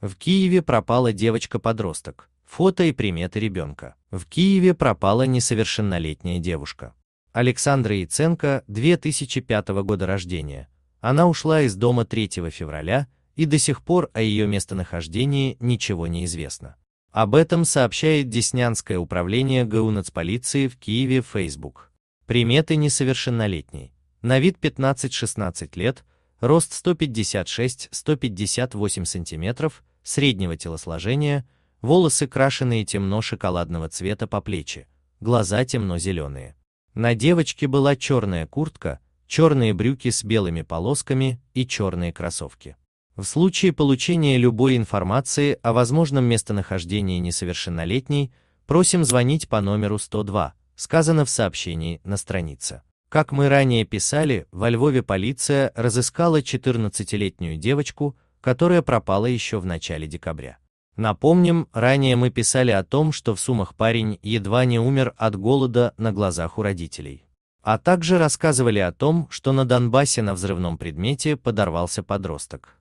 В Киеве пропала девочка-подросток. Фото и приметы ребенка. В Киеве пропала несовершеннолетняя девушка. Александра Яценко, 2005 года рождения. Она ушла из дома 3 февраля, и до сих пор о ее местонахождении ничего не известно. Об этом сообщает Деснянское управление ГУ Нацполиции в Киеве в Facebook. Приметы несовершеннолетней. На вид 15-16 лет, рост 156-158 см, среднего телосложения, волосы крашеные темно-шоколадного цвета по плечи, глаза темно-зеленые. На девочке была черная куртка, черные брюки с белыми полосками и черные кроссовки. В случае получения любой информации о возможном местонахождении несовершеннолетней, просим звонить по номеру 102, сказано в сообщении на странице. Как мы ранее писали, во Львове полиция разыскала 14-летнюю девочку, которая пропала еще в начале декабря. Напомним, ранее мы писали о том, что в Сумах парень едва не умер от голода на глазах у родителей. А также рассказывали о том, что на Донбассе на взрывном предмете подорвался подросток.